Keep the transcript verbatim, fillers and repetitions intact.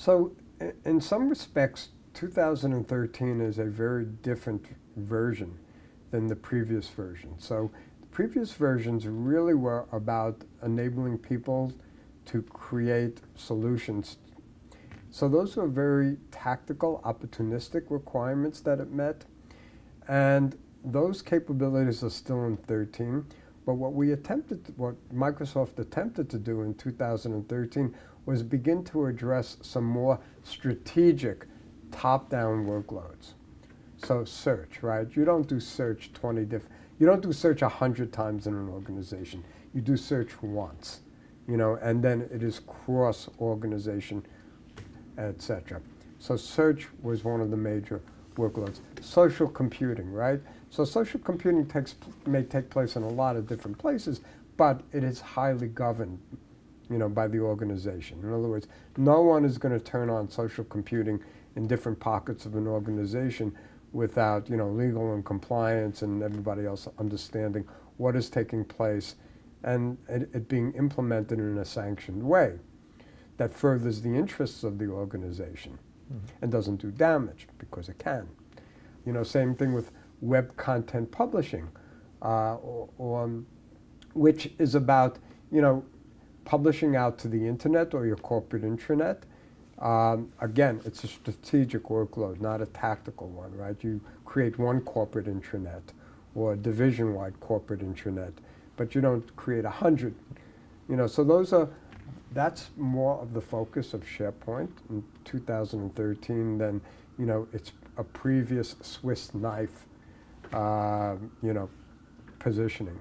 So in some respects, two thousand thirteen is a very different version than the previous version. So the previous versions really were about enabling people to create solutions. So those were very tactical, opportunistic requirements that it met. And those capabilities are still in thirteen. But what we attempted, what Microsoft attempted to do in two thousand thirteen was begin to address some more strategic top-down workloads. So search, right? You don't do search twenty different, you don't do search one hundred times in an organization. You do search once, you know, and then it is cross-organization, et cetera. So search was one of the major workloads. Social computing, right? So social computing takes, may take place in a lot of different places, but it is highly governed, you know, by the organization. In other words, no one is going to turn on social computing in different pockets of an organization without, you know, legal and compliance and everybody else understanding what is taking place and it, it being implemented in a sanctioned way that furthers the interests of the organization. Mm-hmm. And doesn't do damage, because it can. You know, same thing with web content publishing, uh, or, or, which is about, you know, publishing out to the internet or your corporate intranet. Um, again, it's a strategic workload, not a tactical one, right? You create one corporate intranet or a division-wide corporate intranet, but you don't create a hundred. You know, so those are, that's more of the focus of SharePoint in two thousand thirteen than, you know, it's a previous Swiss knife, uh, you know, positioning.